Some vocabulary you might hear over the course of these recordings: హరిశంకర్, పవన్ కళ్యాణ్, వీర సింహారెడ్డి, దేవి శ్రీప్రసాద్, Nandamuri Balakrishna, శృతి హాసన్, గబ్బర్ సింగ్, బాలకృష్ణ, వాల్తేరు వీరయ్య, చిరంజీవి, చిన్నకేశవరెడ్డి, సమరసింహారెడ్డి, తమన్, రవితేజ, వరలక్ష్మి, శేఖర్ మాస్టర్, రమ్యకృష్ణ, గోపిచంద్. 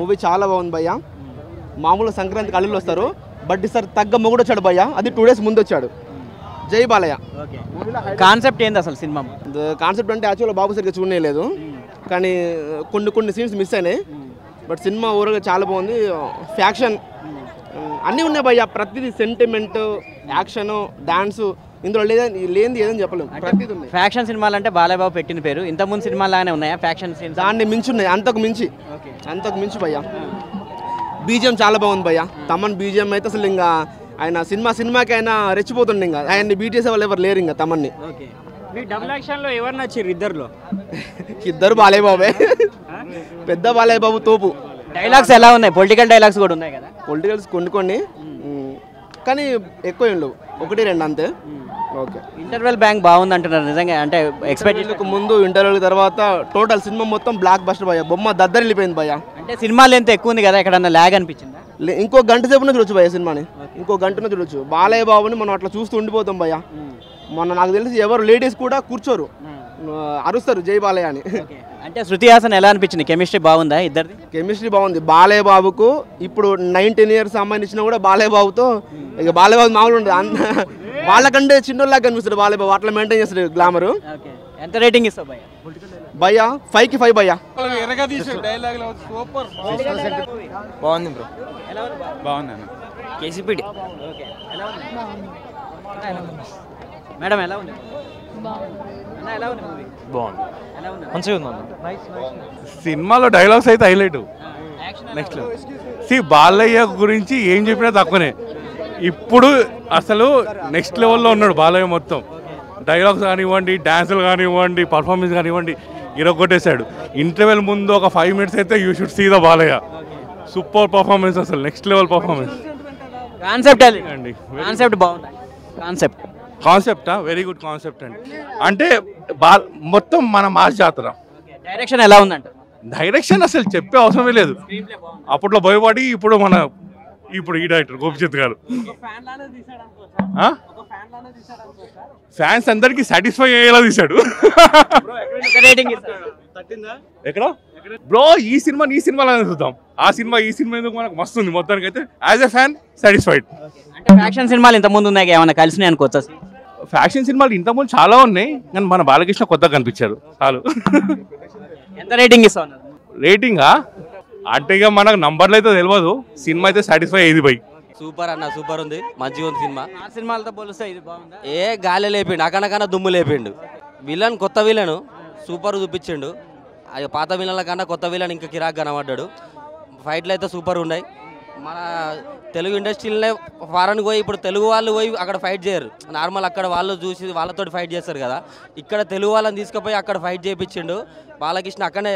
Movie चाला बागुंदी भय्या मामूलु संक्रांति कल्लू वस्तारु बट सर तग्ग मोगुडु वच्चाडु भय्या अदि 2 डेज़ मुंदु वच्चाडु जय बालय्य कांसेप्ट ఏంది అసలు సినిమా కాన్సెప్ట్ అంటే యాక్చువల్ బాబు సరిగ్గా చూడనేలేదు కానీ కొన్ని సీన్స్ మిస్ అయినాయి బట్ సినిమా ఓవరాల్ చాలా బాగుంది ఫ్యాక్షన్ అన్నీ ఉన్నాయి భయ్యా ప్రతిది సెంటిమెంట్ యాక్షన్ డాన్స్ ఇందులో లేనిది ఏదని చెప్పలేం ప్రతిది ఉంది ఫ్యాక్షన్ సినిమాలు అంటే బాలయ్య బాబు పెట్టిన పేరు ఇంత ముందు సినిమాలానే ఉన్నాయా ఫ్యాక్షన్ సీన్స్ దాన్ని మించి ఉన్నాయి అంతకు మించి భయ్యా బీజిఎం చాలా బాగుంది భయ్యా తమన్ బీజిఎం అయితే అసలు ఇంకా ఆయన సినిమాకి ఆయన రెచ్చిపోతుండే ఇంకా ఆయన్ని బీటీఎస్ వాళ్ళు ఎవరు లేరు ఇంకా తమన్ని ఇద్దరు బాలయ్య బాబే పెద్ద బాలయ్య బాబు తోపు డైలాగ్స్ ఎలా ఉన్నాయి పొలిటికల్ డైలాగ్స్ కూడా ఉన్నాయి కదా పొలిటికల్స్ కొన్ని కానీ ఎక్కువ ఏం లేవు ఒకటి రెండు అంతే ఓకే ఇంటర్వెల్ బ్యాంక్ బాగుంది అంటున్నారు నిజంగా అంటే ఎక్స్‌పెక్టేషన్‌కు ముందు ఇంటర్వెల్ తర్వాత టోటల్ సినిమా మొత్తం బ్లాక్ బస్టర్ భయ్యా బొమ్మ దద్దరిల్లిపోయింది భయ్యా అంటే సినిమా లెంత్ ఎక్కువ ఉంది కదా ఎక్కడన్నా లాగ్ అనిపిస్తుంది ఇంకో గంట సేపున చూడొచ్చు భయ్యా సినిమాని ఇంకో గంటన చూడొచ్చు బాలయ్య బాబుని మనం అట్లా చూస్తూ ఉండిపోతాం భయ్యా మొన్న నాకు తెలిసి ఎవరు లేడీస్ కూడా కూర్చోరు అరుస్తారు జై బాలయ్య అని అంటే శృతి హాసన్ ఎలా అనిపించింది కెమిస్ట్రీ బాగుందా ఇద్దరిది కెమిస్ట్రీ బాగుంది బాలయ్య బాబుకు ఇప్పుడు 19 ఇయర్స్ అమ్మాయిని ఇచ్చినా కూడా బాలయ్య బాబుతో ఇక బాలయ్య బాబు మామూలు ఉండదు వాళ్ళకంటే చిన్నోళ్ళగా కనిపిస్తాడు బాలయ్య బాబు అట్లా మెయింటైన్ చేస్తాడు గ్లామరు ఎంత రేటింగ్ ఇస్తావు భయ్యా భయ్యా 5/5 భయ్యా ఎరగా తీసే డైలాగ్ లో సూపర్ బాగుంది బ్రో ఎలా ఉంది బాగుంది అన్న కేసిపిడి ఓకే ఎలా ఉంది మేడం ఎలా ఉంది బాగుంది ఎలా ఉంది మూవీ బాగుంది ఎలా ఉంది మంచిగా ఉంది నైస్ సినిమాలో డైలాగ్స్ అయితే హైలైట్ నెక్స్ట్ సి బాలయ్య గురించి ఏం చెప్పినా తక్కువనే ఇప్పుడు అసలు నెక్స్ట్ లెవెల్లో ఉన్నాడు బాలయ్య మొత్తం డైలాగ్స్ కానివ్వండి డ్యాన్సులు కానివ్వండి పర్ఫార్మెన్స్ కానివ్వండి ఇరగొట్టేశాడు ఇంటర్వెల్ ముందు ఒక 5 minutes అయితే you should see the Balayya super performance అసలు నెక్స్ట్ లెవెల్ పర్ఫార్మెన్స్ కాన్సెప్ట్ అండి కాన్సెప్ట్ బాగుంది కాన్సెప్టా వెరీ గుడ్ కాన్సెప్ట్ అండి అంటే మొత్తం మన మాస్ జాతర డైరెక్షన్ ఎలా ఉందంట డైరెక్షన్ అసలు చెప్పే అవసరమే లేదు అప్పట్లో భయపడి ఇప్పుడు మన ఇప్పుడు ఈ డైరెక్టర్ గోపిచంద్ గారు ఫ్యాన్స్ అందరికి సాటిస్ఫై అయ్యేలా తీశాడు ఎక్కడ బ్రో ఈ సినిమా చూద్దాం ఆ సినిమా ఈ సినిమా మనకు మస్తుంది మొత్తానికి అయితే యాజ్ ఎ ఫ్యాన్ సాటిస్ఫైడ్ అంటే ఫ్యాక్షన్ సినిమాలు ఇంత ముందు ఉన్నాయి ఏమైనా కలిసినాయి అనుకోవచ్చా ఫ్యాక్షన్ సినిమాలు ఇంత ముందు చాలా ఉన్నాయి కానీ మన బాలకృష్ణ కొత్తగా కనిపించారు చాలు ఎంత రేటింగ్ ఇస్తా రేటింగా అంటే ఇక మనకు నంబర్లు అయితే తెలియదు సినిమా అయితే సాటిస్ఫై అయ్యింది బై సూపర్ అన్న సూపర్ ఉంది మంచిగా ఉంది సినిమా ఆ సినిమాలతో పోలిస్తే ఇది బాగుంది ఏ గాలి లేపిండు అకనకన్నా దుమ్ము లేపిండు విలన్ కొత్త విలన్ సూపర్ చూపించిండు పాత విలన్ల కన్నా కొత్త విలన్ ఇంకా కిరాక్ కనబడ్డాడు ఫైట్లు అయితే సూపర్ ఉన్నాయి మన తెలుగు ఇండస్ట్రీలోనే ఫారెన్ పోయి ఇప్పుడు తెలుగు వాళ్ళు పోయి అక్కడ ఫైట్ చేయరు నార్మల్ అక్కడ వాళ్ళు చూసి వాళ్ళతో ఫైట్ చేస్తారు కదా ఇక్కడ తెలుగు వాళ్ళని తీసుకుపోయి అక్కడ ఫైట్ చేయించిండు బాలకృష్ణ అక్కడనే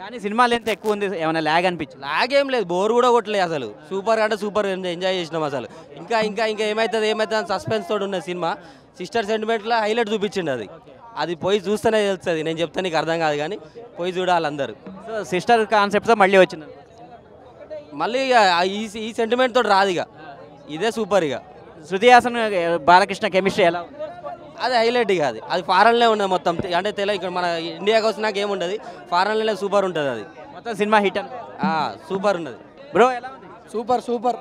కానీ సినిమా లెంత్ ఎక్కువ ఉంది ఏమైనా లాగ్ అనిపించింది లాగ్ ఏం లేదు బోర్ కూడా కొట్టలేదు అసలు సూపర్ అంటే సూపర్ ఎంజాయ్ చేసినాం అసలు ఇంకా ఇంకా ఇంకా ఏమవుతుంది అని సస్పెన్స్ తోడు ఉన్న సినిమా సిస్టర్ సెంటిమెంట్లో హైలైట్ చూపించింది అది పోయి చూస్తేనే తెలుస్తుంది నేను చెప్తే నీకు అర్థం కాదు కానీ పోయి చూడాలి అందరూ సో సిస్టర్ కాన్సెప్ట్తో మళ్ళీ వచ్చింది మళ్ళీ ఈ సెంటిమెంట్ తోటి రాదు ఇక ఇదే సూపర్ ఇక శృతి హాసన్ బాలకృష్ణ కెమిస్ట్రీ ఎలా అది హైలైట్ ఇక అది ఫారెన్లే ఉండదు మొత్తం అంటే తెలియదు ఇక్కడ మన ఇండియాకి వచ్చినాక ఏముండదు ఫారెన్లే సూపర్ ఉంటుంది అది మొత్తం సినిమా హిట్ సూపర్ ఉన్నది బ్రో ఎలా ఉంది సూపర్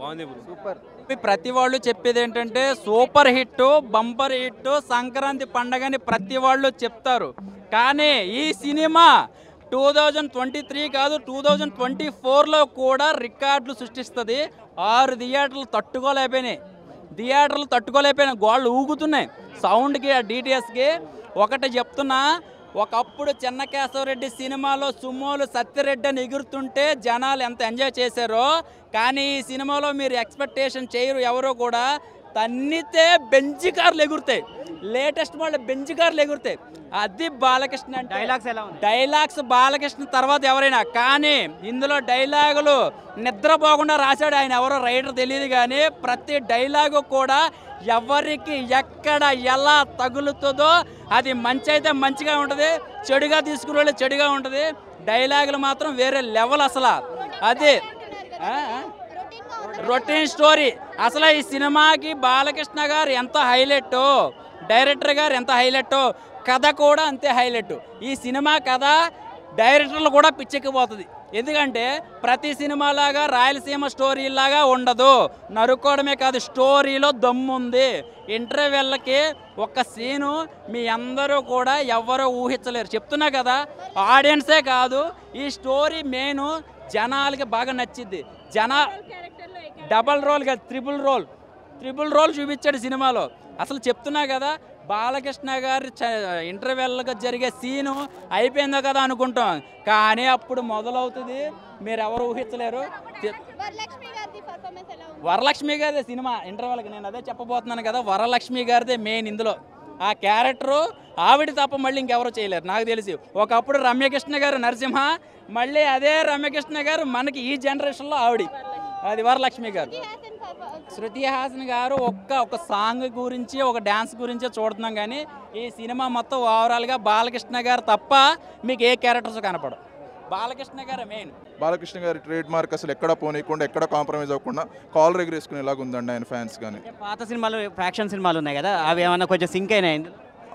బాగుంది సూపర్ ప్రతి వాళ్ళు చెప్పేది ఏంటంటే super hit bumper hit Sankranti పండగని ప్రతి వాళ్ళు చెప్తారు కానీ ఈ సినిమా 2023 కాదు 2024లో కూడా రికార్డులు సృష్టిస్తుంది 6 థియేటర్లు తట్టుకోలేకపోయినాయి గోళ్ళు ఊగుతున్నాయి సౌండ్కి ఆ డీటీఎస్కి ఒకటి చెప్తున్నా ఒకప్పుడు చిన్నకేశవరెడ్డి సినిమాలో సుమోలు సత్యరెడ్డి అని ఎగురుతుంటే జనాలు ఎంత ఎంజాయ్ చేశారో కానీ ఈ సినిమాలో మీరు ఎక్స్పెక్టేషన్ చేయరు ఎవరో కూడా తన్నితే బెంజ్ కార్లు ఎగురుతాయి లేటెస్ట్ మోడల్ బెంజ్ కార్లు ఎగురుతాయి అది బాలకృష్ణ డైలాగ్స్ బాలకృష్ణ తర్వాత ఎవరైనా కానీ ఇందులో డైలాగులు నిద్రపోకుండా రాశాడు ఆయన ఎవరో రైటర్ తెలియదు కానీ ప్రతి డైలాగు కూడా ఎవరికి ఎక్కడ ఎలా తగులుతుందో అది మంచి అయితే మంచిగా ఉంటుంది చెడుగా తీసుకునే వాళ్ళు చెడుగా ఉంటుంది డైలాగులు మాత్రం వేరే లెవెల్ అసలు అది రొటీన్ స్టోరీ అసలు ఈ సినిమాకి బాలకృష్ణ గారు ఎంత హైలైట్ డైరెక్టర్ గారు ఎంత హైలైట్ కథ కూడా అంతే హైలైట్ ఈ సినిమా కథ డైరెక్టర్లు కూడా పిచ్చెక్కిపోతుంది ఎందుకంటే ప్రతి సినిమా లాగా రాయలసీమ స్టోరీ లాగా ఉండదు. నరుకోడమే కాదు, స్టోరీలో దమ్ము ఉంది. ఇంటర్వెల్ కి ఒక సీన్ మీ అందరూ కూడా ఎవ్వరూ ఊహించలేరు. చెప్తున్నా కదా, ఆడియన్సే కాదు, ఈ స్టోరీ మెయిన్ జనాలకి బాగా నచ్చింది. జన డబుల్ రోల్ కాదు, ట్రిపుల్ రోల్ చూపించాడు సినిమాలో. అసలు చెప్తున్నా కదా, బాలకృష్ణ గారి ఇంటర్వెల్గా జరిగే సీను అయిపోయిందో కదా అనుకుంటాం, కానీ అప్పుడు మొదలవుతుంది మీరెవరు ఊహించలేరు. వరలక్ష్మి గారిదే సినిమా ఇంటర్వెల్కి, నేను అదే చెప్పబోతున్నాను కదా, వరలక్ష్మి గారిదే మెయిన్ ఇందులో. ఆ క్యారెక్టరు ఆవిడ తప్ప మళ్ళీ ఇంకెవరో చేయలేరు నాకు తెలిసి. ఒకప్పుడు రమ్యకృష్ణ గారు నరసింహ, మళ్ళీ అదే రమ్యకృష్ణ గారు మనకి ఈ జనరేషన్లో ఆవిడ, అది వరలక్ష్మి గారు. శృతి హాసన్ గారు ఒక్క సాంగ్ గురించి ఒక డ్యాన్స్ గురించే చూడుతున్నాం, కానీ ఈ సినిమా మొత్తం ఓవరాల్గా బాలకృష్ణ గారు తప్ప మీకు ఏ క్యారెక్టర్స్ కనపడవు. బాలకృష్ణ గారు మెయిన్. బాలకృష్ణ గారి ట్రేడ్ మార్క్ అసలు ఎక్కడ పోనీయకుండా, ఎక్కడ కాంప్రమైజ్ అవ్వకుండా కాల్ రెగరేసుకునేలాగా ఉందండి ఆయన ఫ్యాన్స్. కానీ పాత సినిమాలు ఫ్యాక్షన్ సినిమాలు ఉన్నాయి కదా, అవి ఏమన్నా కొంచెం సింక్ అయినాయి.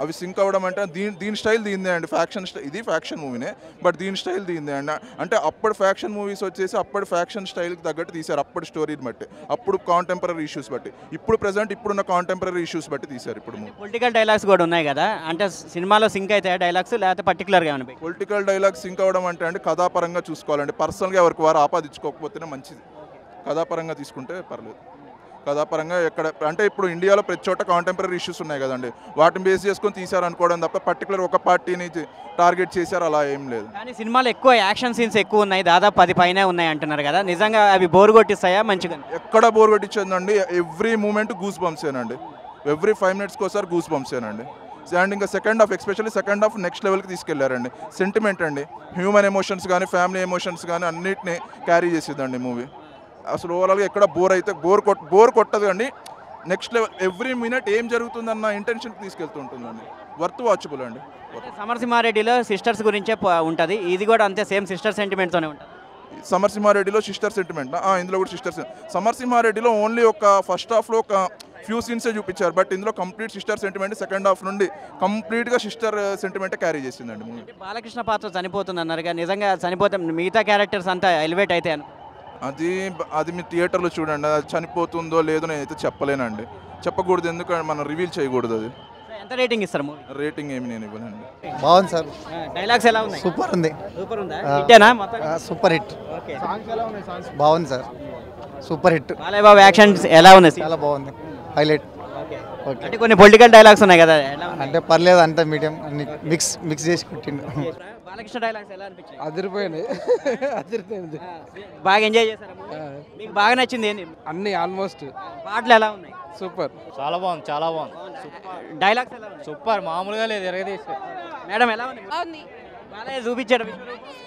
అవి సింక్ అవ్వడం అంటే దీని స్టైల్ దీందే అండి. ఫ్యాక్షన్ స్టైల్, ఇది ఫ్యాక్షన్ మూవీనే, బట్ దీని స్టైల్ దీందే అండి. అంటే అప్పుడు ఫ్యాక్షన్ మూవీస్ వచ్చేసి అప్పుడు ఫ్యాక్షన్ స్టైల్కి తగ్గట్టు తీశారు, అప్పుడు స్టోరీని బట్టి, అప్పుడు కాంటెంపరీ ఇష్యూస్ బట్టి. ఇప్పుడు ప్రజెంట్ ఇప్పుడున్న కాంటెంపరీ ఇష్యూస్ బట్టి తీశారు. ఇప్పుడు పొలిటికల్ డైలాగ్స్ కూడా ఉన్నాయి కదా, అంటే సినిమాలో సింక్ అయితే డైలాగ్స్ లేకపోతే పర్టికులర్గా ఉన్నాయి. పొలిటికల్ డైలాగ్స్ సింక్ అవ్వడం అంటే అండి కథాపరంగా చూసుకోవాలండి. పర్సనల్గా ఎవరికి వారు ఆపాదించుకోకపోతేనే మంచిది, కథాపరంగా తీసుకుంటే పర్లేదు. కథాపరంగా ఎక్కడ అంటే ఇప్పుడు ఇండియాలో ప్రతి చోట కాంటెంపరీ ఇష్యూస్ ఉన్నాయి కదండి, వాటిని బేస్ చేసుకొని తీశారనుకోవడం తప్ప పర్టికులర్ ఒక పార్టీని టార్గెట్ చేశారు అలా ఏం లేదు. కానీ సినిమాలో ఎక్కువ యాక్షన్ సీన్స్ ఎక్కువ ఉన్నాయి, దాదాపు 10 పైనే ఉన్నాయి అంటున్నారు కదా, నిజంగా అవి బోర్ కొట్టిస్తాయా? మంచిగా ఎక్కడ బోర్ కొట్టించిందండి, ఎవ్రీ మూమెంట్ గూస్ బంప్సేనండి, ఎవ్రీ 5 minutes ఒకసారి గూస్ బంప్సేనండి. అండ్ ఇంకా second half, especially second half next లెవెల్కి తీసుకెళ్లారండి. సెంటిమెంట్ అండి, హ్యూమన్ ఎమోషన్స్ కానీ ఫ్యామిలీ ఎమోషన్స్ కానీ అన్నిటిని క్యారీ చేసేదండి మూవీ. అసలు ఓవరాల్గా ఎక్కడ బోర్ కొట్టదు అండి. నెక్స్ట్ లెవెల్, ఎవ్రీ మినిట్ ఏం జరుగుతుందన్న ఇంటెన్షన్కి తీసుకెళ్తూ ఉంటుందండి. వర్త్ వాచబుల్ అండి. సమరసింహారెడ్డిలో సిస్టర్స్ గురించే ఉంటుంది, ఇది కూడా అంతే సేమ్ సిస్టర్ సెంటిమెంట్తోనే ఉంటుంది. సమరసింహారెడ్డిలో సిస్టర్ సెంటిమెంట్, ఇందులో కూడా సిస్టర్ సెంటిమెంట్. సమరసింహారెడ్డిలో ఓన్లీ ఒక ఫస్ట్ హాఫ్లో ఒక ఫ్యూ సీన్సే చూపించారు, బట్ ఇందులో complete sister sentiment second half నుండి కంప్లీట్గా సిస్టర్ సెంటిమెంట్ క్యారీ చేసిందండి. బాలకృష్ణ పాత్ర చనిపోతుంది అన్నారుగా, నిజంగా చనిపోతే మిగతా క్యారెక్టర్స్ అంతా ఎలివేట్ అయితే అది మీ థియేటర్లో చూడండి. అది చనిపోతుందో లేదో నేనైతే చెప్పలేనండి, చెప్పకూడదు, ఎందుకంటే మనం రివీల్ చేయకూడదు. అది ఎంత రేటింగ్ ఇస్తారు? రేటింగ్ ఏమి నేను ఇవ్వనండి. బాగుంది సార్. డైలాగ్స్ ఎలా ఉన్నాయి? సూపర్ ఉంది. సూపర్ ఉందా? హిట్టేనా? Super hit. ఓకే. సాంగ్స్ ఎలా ఉన్నాయి? సాంగ్స్ బాగుంది sir, super hit. Balayya Babu action ఎలా ఉన్నాయి? చాలా బాగుంది, హైలైట్. ఓకే. అంటే కొన్ని పొలిటికల్ డైలాగ్స్ ఉన్నాయి కదా, అంటే పర్లేదు, అంత మీడియం మిక్స్ చేసి కుట్టిండు. బాలకృష్ణ డైలాగ్స్ ఎలా అనిపించాయి? అదిరిపోయింది, బాగా ఎంజాయ్ చేశారు. మీకు బాగా నచ్చింది ఏంది? అన్ని ఆల్మోస్ట్. పాటలు ఎలా ఉన్నాయి? సూపర్, చాలా బాగుంది, చాలా బాగుంది. డైలాగ్స్ ఎలా ఉన్నాయి? సూపర్, మామూలుగా లేదు, ఎరగదీసి. మేడం ఎలా ఉంది? బాలయ్య చూపించాడు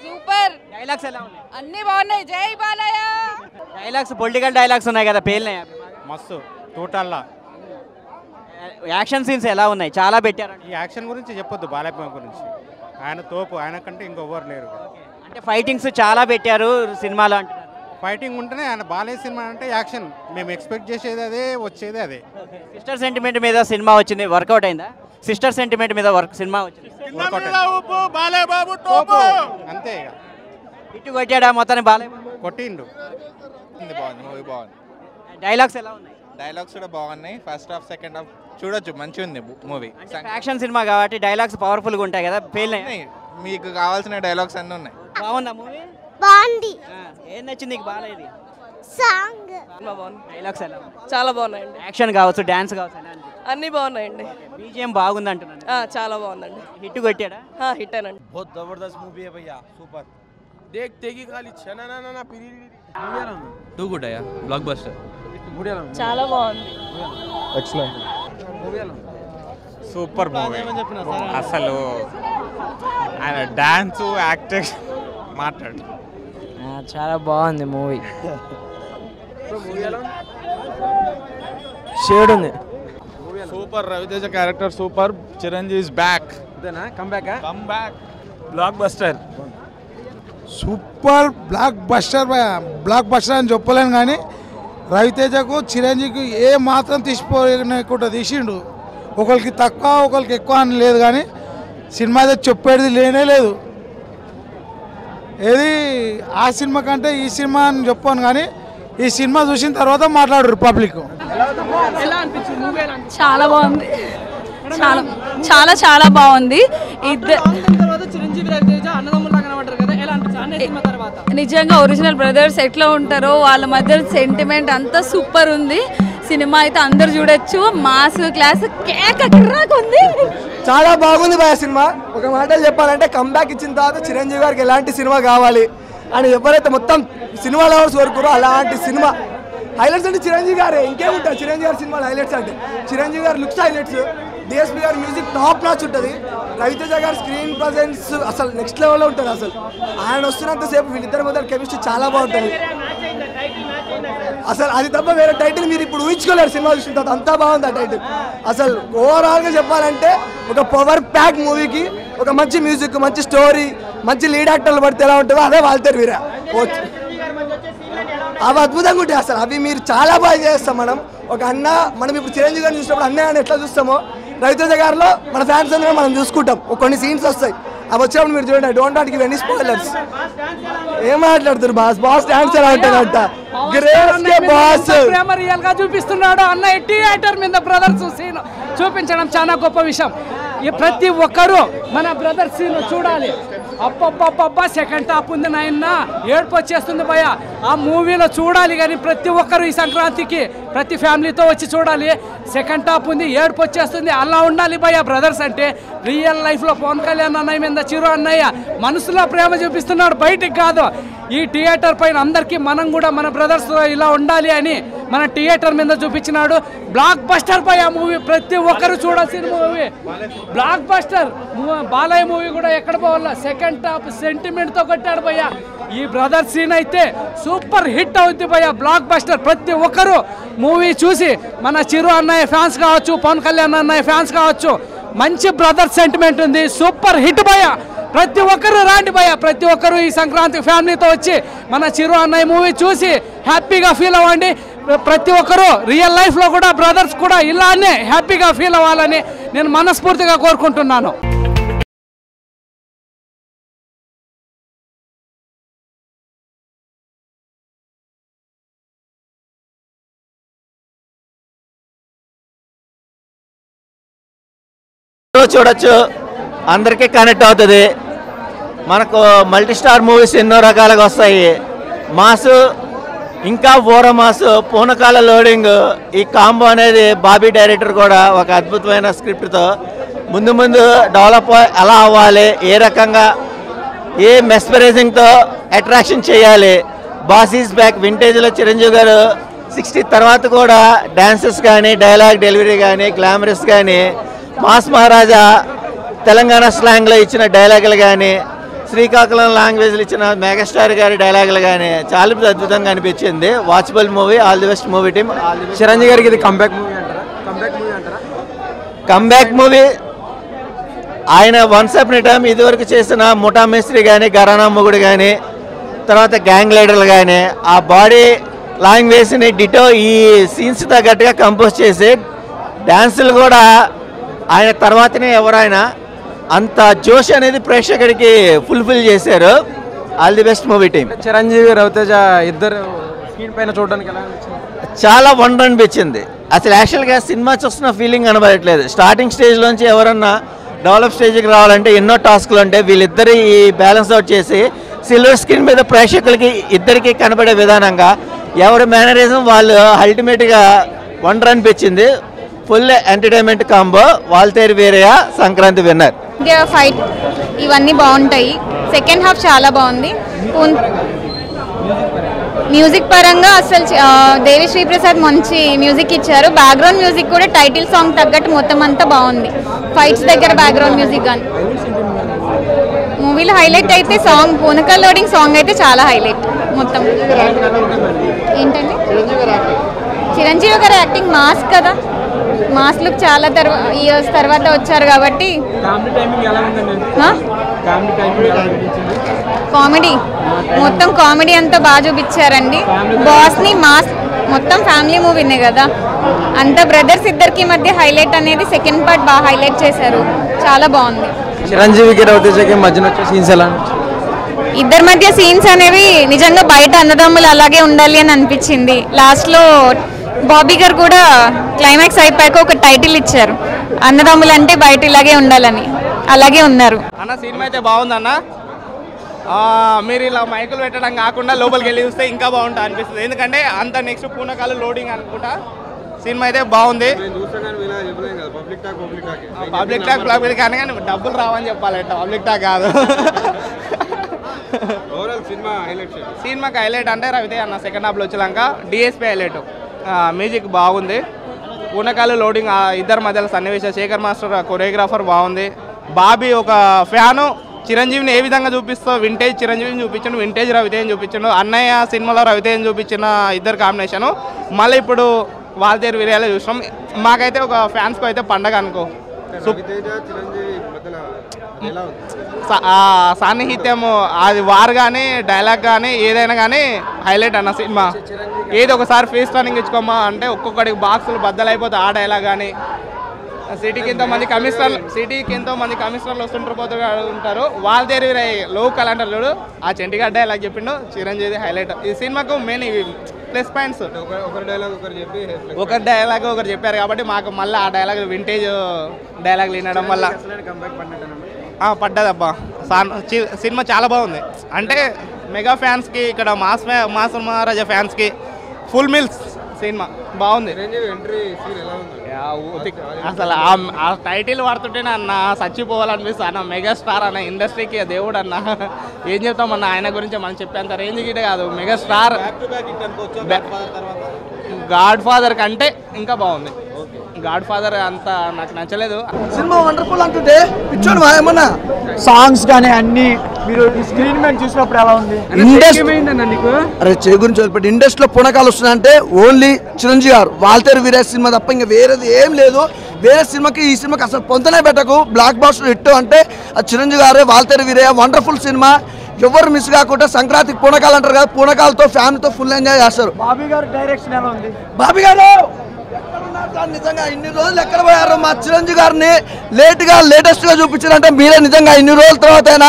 సూపర్. డైలాగ్స్ ఎలా ఉన్నాయి? అన్ని బాగున్నాయి, జై బాలయ్య. డైలాగ్స్ పొలిటికల్ డైలాగ్స్ ఉన్నాయి కదా, పేలినాయి మస్తు టోటల్లా. యాక్షన్ సీన్స్ ఎలా ఉన్నాయి? చాలా పెట్టారు. ఈ యాక్షన్ గురించి చెప్పొద్దు, బాలయ్య గురించి ఆయన తోపు, ఆయన కంటే ఇంకొవ్వరు లేరు. అంటే ఫైటింగ్స్ చాలా పెట్టారు సినిమాలో అంటున్నారు. ఫైటింగ్ ఉంటేనే ఆయన బాలయ్య సినిమా. అంటే యాక్షన్ మేము ఎక్స్పెక్ట్ చేసేది అదే, వచ్చేది అదే. సిస్టర్ సెంటిమెంట్ మీద సినిమా వచ్చింది, వర్కౌట్ అయిందా? సిస్టర్ సెంటిమెంట్ మీద సినిమా వచ్చింది అంతే. ఇటు కొట్టాడా మొత్తాన్ని బాలయ్య? కొట్టిండు. బాగుంది, బాగుంది. డైలాగ్స్ ఎలా ఉన్నాయి? డైలాగ్స్ కూడా బాగున్నాయి. ఫస్ట్ హాఫ్ సెకండ్ హాఫ్ చూడొచ్చు, మంచిగా ఉంది మూవీ. యాక్షన్ సినిమా కాబట్టి డైలాగ్స్ పవర్ఫుల్గా ఉంటాయి కదా, ఫెయిల్ అయ్యాయి. మీకు కావాల్సిన డైలాగ్స్ అన్నీ ఉన్నాయి. బాగుందా మూవీ? బాగుంది. ఏం నచ్చింది నీకు? బాలేదు సాంగ్ బాగుంది, డైలాగ్స్ ఎలా? చాలా బాగున్నాయండి. యాక్షన్ కావచ్చు, డాన్స్ కావచ్చు, అన్నీ బాగున్నాయండి. బీజిఎం బాగుంది అంటున్నాను. చాలా బాగుందండి. హిట్ కొట్టాడా? హిట్ అనండి. బహుత్ జబర్దస్త్ మూవీ హై భయ్యా, సూపర్. దేఖ్ తెగి ఖాళీ చనా నా నా నా పిరి టూ గుడ్ అయ్యా, బ్లాక్ బస్టర్. చాలా బాగుంది, ఎక్సలెంట్ సూపర్ మూవీ. అసలు ఆయన డాన్స్ యాక్టింగ్ మాట్లాడు, చాలా బాగుంది మూవీ. షేడ్ ఉంది, super. రవితేజ character super. చిరంజీవి is back, come back blockbuster. Super blockbuster అని చెప్పలేను, కానీ రవితేజకు చిరంజీవికి ఏ మాత్రం తీసిపోకుండా తీసిండు. ఒకరికి తక్కువ ఒకరికి ఎక్కువ అని లేదు, కానీ సినిమా చెప్పేది లేనే లేదు. आ सिनेमा कंटे ई सिनेमा అని చెప్పాను కానీ ఈ సినిమా చూసిన తర్వాత మాట్లాడారు పబ్లిక్ ఎలా అనిపిస్తుంది మూవీ ఎలా అనిపిస్తుంది చాలా బాగుంది చాలా చాలా చాలా బాగుంది ఇది తర్వాత చిరంజీవి గారి తేజ అన్నదమ్ముల్లా కనబడతారు కదా ఎలా అనిపిస్తుంది అన్న సినిమా తర్వాత నిజంగా ఒరిజినల్ బ్రదర్స్ ఎట్లా ఉంటారో వాళ్ళ మధ్య సెంటిమెంట్ అంతా సూపర్ ఉంది సినిమా అయితే అందరూ చూడొచ్చు మాస్ క్లాస్ కేక కిరాక్ ఉంది చాలా బాగుంది బాయ్ సినిమా ఒక మాటలో చెప్పాలంటే కమ్ బ్యాక్ ఇచ్చిన తర్వాత చిరంజీవి గారికి ఎలాంటి సినిమా కావాలి అని ఎవరైతే మొత్తం సినిమా లవర్స్ కోరుకురో అలాంటి సినిమా హైలైట్స్ అంటే చిరంజీవి గారే ఇంకేముంటారు చిరంజీవి గారి సినిమాలు హైలైట్స్ అంటే చిరంజీవి గారి లుక్స్ హైలైట్స్ డిఎస్పీ గారి మ్యూజిక్ టాప్ నాచ్ ఉంటుంది రవితేజ గారి స్క్రీన్ ప్రజెన్స్ అసలు నెక్స్ట్ లెవెల్లో ఉంటుంది అసలు ఆయన వస్తున్నంతసేపు వీళ్ళిద్దరి మధ్య కెమిస్ట్రీ చాలా బాగుంటుంది అసలు అది తప్ప వేరే టైటిల్ మీరు ఇప్పుడు ఊహించుకోలేరు సినిమా చూసిన తర్వాత అంతా బాగుంది ఆ టైటిల్ అసలు ఓవరాల్గా చెప్పాలంటే ఒక పవర్ ప్యాక్ మూవీకి ఒక మంచి మ్యూజిక్ మంచి స్టోరీ మంచి లీడ్ యాక్టర్లు పడితే ఎలా ఉంటుందో అదే వాల్తేర్ వీరయ్య అవి అద్భుతంగా ఉంటాయి అసలు అవి మీరు చాలా బాగా చేస్తాం మనం ఒక అన్న మనం ఇప్పుడు చిరంజీవి గారిని చూసినప్పుడు అన్నయ్య ఎట్లా చూస్తామో రవితేజ గారిలో మన ఫ్యాన్స్ అందరూ మనం చూసుకుంటాం కొన్ని సీన్స్ వస్తాయి అవి వచ్చినప్పుడు మీరు చూడండి don't want give any spoilers ఏం మాట్లాడుతున్నారు బాస్ బాస్ డాన్స్ ఎలా ఉంటుందంట చూపిస్తున్నాడు అన్న ఎట్టి యాక్టర్ మీద బ్రదర్స్ సీన్ చూపించడం చాలా గొప్ప విషయం ప్రతి ఒక్కరూ మన బ్రదర్ సీన్ చూడాలి అప్ప సెకండ్ హాఫ్ ఉంది నాయన ఏడుపు వచ్చేస్తుంది భయ ఆ మూవీలో చూడాలి కానీ ప్రతి ఒక్కరు ఈ సంక్రాంతికి ప్రతి ఫ్యామిలీతో వచ్చి చూడాలి సెకండ్ హాఫ్ ఉంది ఏడుపు వచ్చేస్తుంది అలా ఉండాలి భయ బ్రదర్స్ అంటే రియల్ లైఫ్లో పవన్ కళ్యాణ్ అన్నయ్య మీద చిరు అన్నయ్య మనసులో ప్రేమ చూపిస్తున్నాడు బయటికి కాదు ఈ థియేటర్ పైన అందరికీ మనం కూడా మన బ్రదర్స్ ఇలా ఉండాలి అని మన థియేటర్ మీద చూపించినాడు బ్లాక్ బస్టర్ పై ఆ మూవీ ప్రతి ఒక్కరు చూడాల్సిన movie blockbuster Balayya movie కూడా ఎక్కడ పోవాల సెకండ్ హాఫ్ సెంటిమెంట్తో కొట్టాడు భయ్యా ఈ బ్రదర్ సీన్ అయితే సూపర్ హిట్ అవుద్ది భయ్యా బ్లాక్ బస్టర్ ప్రతి ఒక్కరు మూవీ చూసి మన చిరు అన్నయ్య ఫ్యాన్స్ కావచ్చు పవన్ కళ్యాణ్ అన్నయ్య ఫ్యాన్స్ కావచ్చు మంచి బ్రదర్ సెంటిమెంట్ ఉంది సూపర్ హిట్ భయ్యా ప్రతి ఒక్కరు రాండి భయ్యా ప్రతి ఒక్కరు ఈ సంక్రాంతి ఫ్యామిలీతో వచ్చి మన చిరు అన్నయ్య మూవీ చూసి హ్యాపీగా ఫీల్ అవ్వండి ప్రతి ఒక్కరూ రియల్ లైఫ్లో కూడా బ్రదర్స్ కూడా ఇలానే హ్యాపీగా ఫీల్ అవ్వాలని నేను మనస్ఫూర్తిగా కోరుకుంటున్నాను. చూడొచ్చు అందరికీ కనెక్ట్ అవుతుంది మనకు మల్టీస్టార్ మూవీస్ ఎన్నో రకాలుగా వస్తాయి మాసు ఇంకా ఓరమాస్ పూనకాల లోడింగ్ ఈ కాంబో అనేది బాబీ డైరెక్టర్ కూడా ఒక అద్భుతమైన స్క్రిప్ట్తో ముందు ముందు డెవలప్ ఎలా అవ్వాలి ఏ రకంగా ఏ మెస్పరైజింగ్తో అట్రాక్షన్ చేయాలి బాస్ ఈజ్ బ్యాక్ వింటేజ్లో చిరంజీవి గారు 60 తర్వాత కూడా డ్యాన్సెస్ కానీ డైలాగ్ డెలివరీ కానీ గ్లామరస్ కానీ మాస్ మహారాజా తెలంగాణ స్లాంగ్లో ఇచ్చిన డైలాగులు కానీ శ్రీకాకుళం లాంగ్వేజ్లు ఇచ్చిన మెగాస్టార్ గారి డైలాగులు కానీ చాలా అద్భుతంగా అనిపించింది watchable movie all the best movie team చిరంజీవి గారికి ఇది కంబ్యాక్ మూవీ అంటారా కంబ్యాక్ మూవీ ఆయన వన్స్ అప్ టైం ఇదివరకు చేసిన ముఠా మేస్త్రి కానీ ఘరానా మొగుడు కానీ తర్వాత గ్యాంగ్ లీడర్లు కానీ ఆ బాడీ లాంగ్వేజ్ని డిటో ఈ సీన్స్ తగ్గట్టుగా కంపోజ్ చేసి డ్యాన్సులు కూడా ఆయన తర్వాతనే ఎవరైనా అంత జోష్ అనేది ప్రేక్షకుడికి ఫుల్ఫిల్ చేశారు all the best movie team చిరంజీవి రవితేజ ఇద్దరు స్క్రీన్ పైన చూడడానికి చాలా వండర్ అనిపించింది అసలు యాక్చువల్గా సినిమా చూస్తున్న ఫీలింగ్ కనబడట్లేదు స్టార్టింగ్ స్టేజ్లోంచి ఎవరన్నా డెవలప్ స్టేజ్కి రావాలంటే ఎన్నో టాస్క్లు ఉంటాయి వీళ్ళిద్దరు ఈ బ్యాలెన్స్ అవుట్ చేసి సిల్వర్ స్క్రీన్ మీద ప్రేక్షకులకి ఇద్దరికి కనబడే విధానంగా ఎవరి మేనరిజం వాళ్ళు అల్టిమేట్గా వండర్ అనిపించింది full entertainment combo Waltair Veerayya Sankranti winner fight ఇవన్నీ బాగుంటాయి సెకండ్ హాఫ్ చాలా బాగుంది మ్యూజిక్ పరంగా అసలు దేవి శ్రీప్రసాద్ మంచి మ్యూజిక్ ఇచ్చారు బ్యాక్గ్రౌండ్ మ్యూజిక్ కూడా టైటిల్ సాంగ్ తగ్గట్టు మొత్తం అంతా బాగుంది ఫైట్స్ దగ్గర బ్యాక్గ్రౌండ్ మ్యూజిక్ కానీ మూవీలో హైలైట్ అయితే సాంగ్ పూనకల్ లోడింగ్ సాంగ్ అయితే చాలా హైలైట్ మొత్తం ఏంటండి చిరంజీవి గారి యాక్టింగ్ మాస్ కదా మాస్ లుక్ చాలా ఇయర్స్ తర్వాత వచ్చారు కాబట్టి కామెడీ మొత్తం కామెడీ అంతా బాగా చూపించారండి బాస్ని మాస్ మొత్తం ఫ్యామిలీ మూవీనే కదా అంతా బ్రదర్స్ ఇద్దరికి మధ్య హైలైట్ అనేది సెకండ్ పార్ట్ బాగా హైలైట్ చేశారు చాలా బాగుంది చిరంజీవికి రవితేజకి మధ్యన వచ్చే సీన్స్ ఎలా ఇద్దర్ మధ్య సీన్స్ అనేవి నిజంగా బయట అన్నదమ్ములు అలాగే ఉండాలి అని అనిపిస్తుంది. లాస్ట్ లో బాబీ గారు కూడా క్లైమాక్స్ అయిపోయాక ఒక టైటిల్ ఇచ్చారు, అన్నదమ్ములు అంటే బయట ఇలాగే ఉండాలని, అలాగే ఉన్నారు. అన్న సినిమా అయితే బాగుంది అన్న. మీరు ఇలా మైకులు పెట్టడం కాకుండా లోపలికి వెళ్ళి చూస్తే ఇంకా బాగుంటుంది అనిపిస్తుంది. ఎందుకంటే అంత నెక్స్ట్ పూనకాలు లోడింగ్ అనుకుంటా. సినిమా అయితే బాగుంది. పబ్లిక్ టాక్ పబ్లిక్ కానీ డబ్బులు రావని చెప్పాలి, పబ్లిక్ టాక్ కాదు. సినిమాకి హైలైట్ అంటే రవితే అన్న సెకండ్ హాఫ్లో వచ్చాక డిఎస్పీ హైలైట్, మ్యూజిక్ బాగుంది, పూనకాలు లోడింగ్ ఇద్దరు మధ్యలో సన్నివేశం, శేఖర్ మాస్టర్ కొరియోగ్రాఫర్ బాగుంది, బాబీ ఒక ఫ్యాను, చిరంజీవిని ఏ విధంగా చూపిస్తా, వింటేజ్ చిరంజీవిని చూపించండు, వింటేజ్ రవితేజని చూపించండు, అన్నయ్య సినిమాలో రవితేజని చూపించిన ఇద్దరు కాంబినేషను. మళ్ళీ ఇప్పుడు వాల్తేరు వీరయ్యలో చూసినాం. మాకైతే ఒక ఫ్యాన్స్కు అయితే పండగ అనుకో. సాన్నిహిత్యం అది వారు కానీ డైలాగ్ కానీ ఏదైనా కానీ హైలైట్ అన్న సినిమా. ఏదో ఒకసారి ఫేస్ టర్నింగ్ ఇచ్చుకోమా అంటే ఒక్కొక్కడికి బాక్సులు బద్దలైపోతాయి ఆ డైలాగ్ కానీ. సిటీకి ఎంతో మంది కమిషనర్లు వస్తుంటారు పోతూ ఉంటారు. వాల్తేరు వీరయ్య లోకల్ అంటారు చూడు, ఆ చెంటిగడ్డ ఇలా చెప్పిండు చిరంజీవి హైలైట్. ఈ సినిమాకు మెయిన్ ఇవి ప్లస్ పాయింట్స్. ఒకరి డైలాగ్ ఒకరు చెప్పారు కాబట్టి మాకు మళ్ళీ ఆ డైలాగ్ వింటేజ్ డైలాగ్ వినడం వల్ల పడ్డదబ్బా. సినిమా చాలా బాగుంది. అంటే మెగా ఫ్యాన్స్కి ఇక్కడ మాస్ మహారాజా ఫ్యాన్స్కి ఫుల్ మీల్స్ సినిమా బాగుంది. అసలు ఆ టైటిల్ పడుతుంటే అన్న చచ్చిపోవాలనిపిస్తుంది అన్న. మెగాస్టార్ అన్న ఇండస్ట్రీకి దేవుడు అన్న, ఏం చెప్తామన్న ఆయన గురించి మనం చెప్పేంత రేంజ్ గిటే కాదు. మెగాస్టార్ గాడ్ ఫాదర్ కంటే ఇంకా బాగుంది. గాడ్ ఫాదర్ అంత నాకు నచ్చలేదు. సినిమా వండర్ఫుల్ అంటుంటే పిచ్చోడు ఏమన్నా సాంగ్స్ కానీ అన్ని మీరు స్క్రీన్ మీద చూసినప్పుడు ఎలా ఉంది? అరే చే గురించి వదిలిపెట్టి ఇండస్ట్రీలో పుణకాలు వస్తున్నాయంటే ఓన్లీ చిరంజీవి గారు వాల్తేరు వీరయ్య సినిమా తప్ప ఇంకా వేరేది ఏం లేదు. వేరే సినిమాకి ఈ సినిమాకి అసలు పొంతనే పెట్టకు. బ్లాక్ బాస్టర్ హిట్ అంటే ఆ చిరంజీవి గారే. వాల్తేరు వీరయ్య వండర్ఫుల్ సినిమా, ఎవరు మిస్ కాకుండా. సంక్రాంతికి పూనకాలు అంటారు కదా, పూనకాలతో ఫ్యామిలీతో ఫుల్ ఎంజాయ్ చేస్తారు. బాబీ గారు డైరెక్షన్ ఎలా ఉంది? బాబీ గారు నిజంగా ఇన్ని రోజులు ఎక్కడ పోయారు? మా చిరంజీవి గారిని లేట్గా లేటెస్ట్గా చూపించారంటే మీరే. నిజంగా ఇన్ని రోజుల తర్వాత అయినా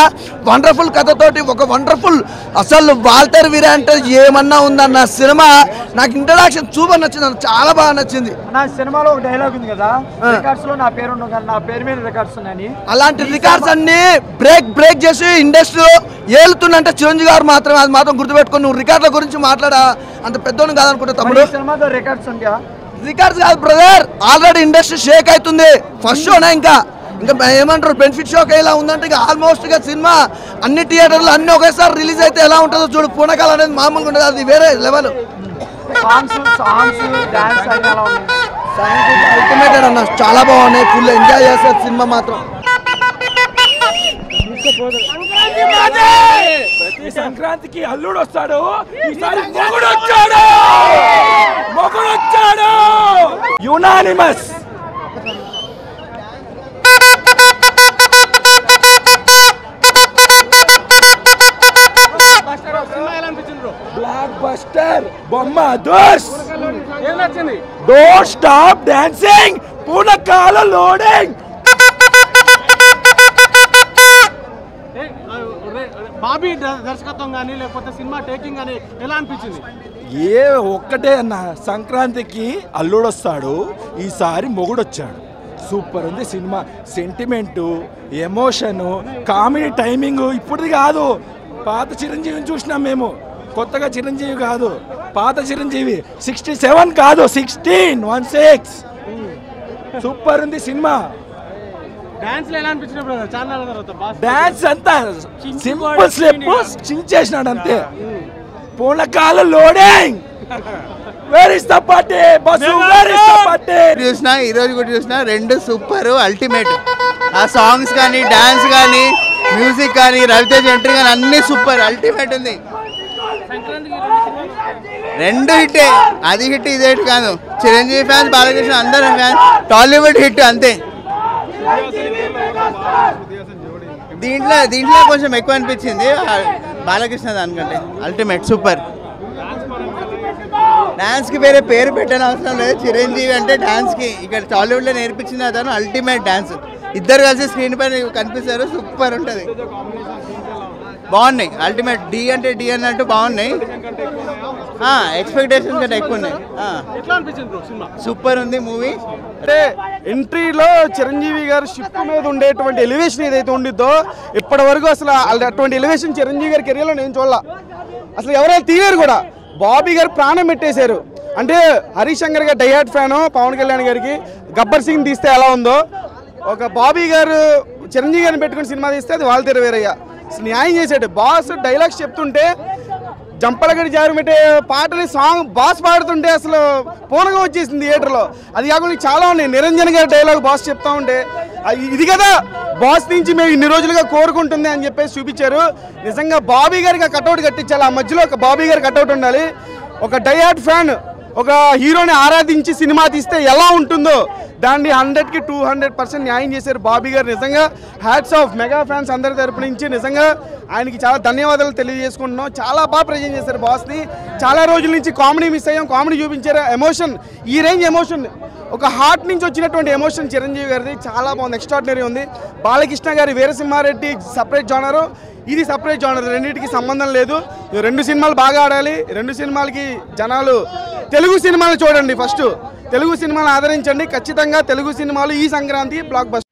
వండర్ఫుల్ కథతోటి ఒక వండర్ఫుల్ అసలు వాల్తేరు వీరయ్య అంటే ఏమన్నా ఉందన్న సినిమా. నాకు ఇంట్రడక్షన్ సూపర్ నచ్చింది అన్న, చాలా బాగా నచ్చింది. నా సినిమాలో ఒక డైలాగ్ ఉంది కదా, రికార్డ్స్ లో నా పేరు ఉంది కదా, నా పేరు మీద రికార్డ్స్ ఉన్నాయని. అలాంటి రికార్డ్స్ అన్ని బ్రేక్ చేసి ఇండస్ట్రీలో ఏలుతుందంటే చిరంజీవి గారు మాత్రమే. అది మాత్రం గుర్తుపెట్టుకుని నువ్వు రికార్డుల గురించి మాట్లాడా అంత పెద్దోని కాదనుకుంటా తమ్ముడు. సినిమాతో రికార్డ్స్ ఉంటాయా? రికార్డ్స్ కాదు బ్రదర్, ఆల్రెడీ ఇండస్ట్రీ షేక్ అవుతుంది. ఫస్ట్ షోనే ఇంకా ఏమంటారు బెనిఫిట్ షోక్ ఎలా ఉందంటే ఇక ఆల్మోస్ట్ ఇక సినిమా అన్ని థియేటర్లు అన్ని ఒకేసారి రిలీజ్ అయితే ఎలా ఉంటుందో చూడు. పూనకాలు అనేది మామూలుగా ఉంటుంది, అది వేరే లెవెల్. అల్టిమేట్ అన్న, చాలా బాగున్నాయి, ఫుల్ ఎంజాయ్ చేస్తారు సినిమా మాత్రం. సంక్రాంతికి అల్లుడు వస్తాడు, మొగుడు వచ్చాడు యునానిమస్. బ్లాక్ బస్టర్ బొమ్మ దోష్. ఏం నచ్చింది? డోంట్ స్టాప్ డాన్సింగ్, పూనకాల లోడింగ్. బాబీ దర్శకత్వం కానీ లేకపోతే సినిమా టేకింగ్ కానీ ఎలా అనిపించింది? ఏ ఒక్కటే అన్న, సంక్రాంతికి అల్లుడు వస్తాడు, ఈసారి మొగుడు వచ్చాడు. సూపర్ ఉంది సినిమా. Sentiment, emotion, comedy timing. ఇప్పుడుది కాదు, పాత చిరంజీవిని చూసినాం మేము. కొత్తగా చిరంజీవి కాదు, పాత చిరంజీవి. 67 కాదు, 16. సూపర్ ఉంది సినిమా. డాన్స్ అంతా సింపుల్ స్టెప్ చించేసినాడు అంతే. పూలకాలు లోడింగ్. చూసినా ఈరోజు కూడా చూసినా రెండు సూపర్ అల్టిమేట్. ఆ సాంగ్స్ కానీ డాన్స్ కానీ మ్యూజిక్ కానీ రవితేజ్ ఎంట్రీ కానీ అన్ని సూపర్ అల్టిమేట్ ఉంది. రెండు హిట్టే, అది హిట్ ఇది హిట్ కాదు. చిరంజీవి ఫ్యాన్స్, బాలకృష్ణ అందరూ ఫ్యాన్స్, టాలీవుడ్ హిట్ అంతే. దీంట్లో కొంచెం ఎక్కువ అనిపించింది బాలకృష్ణ దానికంటే. Ultimate super. డాన్స్కి వేరే పేరు పెట్టని అవసరం లేదు. చిరంజీవి అంటే డాన్స్కి ఇక్కడ టాలీవుడ్లో నేర్పించిన అతను అల్టిమేట్ డాన్స్. ఇద్దరు కలిసి స్క్రీన్ పైన కనిపిస్తారు, సూపర్ ఉంటుంది. బాగున్నాయి. అల్టిమేట్ డి అంటే డి అన్నట్టు బాగున్నాయి. ఎక్స్పెక్టేషన్స్ కంటే ఎక్కువ ఉన్నాయి. సూపర్ ఉంది మూవీ. అంటే ఎంట్రీలో చిరంజీవి గారు షిప్ మీద ఉండేటువంటి ఎలివేషన్ ఏదైతే ఉండిద్దో ఇప్పటి వరకు అసలు అటువంటి ఎలివేషన్ చిరంజీవి గారి కెరియర్లో నేను చూడాల. అసలు ఎవరైనా తీయరు కూడా. బాబీ గారు ప్రాణం పెట్టేశారు. అంటే హరిశంకర్ గారు డయాట్ ఫ్యాను, పవన్ కళ్యాణ్ గారికి గబ్బర్ సింగ్ తీస్తే ఎలా ఉందో ఒక బాబీ గారు చిరంజీవి గారిని పెట్టుకుని సినిమా తీస్తే అది వాల్తేర్ వీరయ్య న్యాయం చేసాడు. బాస్ డైలాగ్స్ చెప్తుంటే జంపలగడి జారుమిటే పాటని సాంగ్ బాస్ పాడుతుంటే అసలు పూర్ణంగా వచ్చేసింది థియేటర్లో. అది కాకుండా చాలా ఉన్నాయి. నిరంజన్ గారి డైలాగ్ బాస్ చెప్తా ఉంటే ఇది కదా బాస్ నుంచి మేము ఇన్ని రోజులుగా కోరుకుంటుంది అని చెప్పేసి చూపించారు. నిజంగా బాబీ గారికి కట్అవుట్ కట్టించాలి. ఆ మధ్యలో ఒక బాబీ గారి కట్అవుట్ ఉండాలి. ఒక డయాట్ ఫ్యాన్ ఒక హీరోని ఆరాధించి సినిమా తీస్తే ఎలా ఉంటుందో దాన్ని 100% న్యాయం చేశారు బాబీ గారు. నిజంగా హ్యాట్స్ ఆఫ్ మెగా ఫ్యాన్స్ అందరి తరపు నుంచి నిజంగా ఆయనకి చాలా ధన్యవాదాలు తెలియజేసుకుంటున్నాం. చాలా బాగా ప్రజెంట్ చేశారు బాస్ని. చాలా రోజుల నుంచి కామెడీ మిస్ అయ్యాం, కామెడీ చూపించారు. ఎమోషన్ ఈ రేంజ్ ఎమోషన్ ఒక హార్ట్ నుంచి వచ్చినటువంటి ఎమోషన్ చిరంజీవి గారిది చాలా బాగుంది. ఎక్స్ట్రాడినరీ ఉంది. బాలకృష్ణ గారి వీర సింహారెడ్డి సపరేట్ జానరు, ఇది సపరేట్ జానర్, రెండింటికి సంబంధం లేదు. రెండు సినిమాలు బాగా ఆడాలి. రెండు సినిమాలకి జనాలు తెలుగు సినిమాలు చూడండి. ఫస్ట్ తెలుగు సినిమాలు ఆదరించండి. ఖచ్చితంగా తెలుగు సినిమాలు ఈ సంక్రాంతి బ్లాక్ బస్టర్.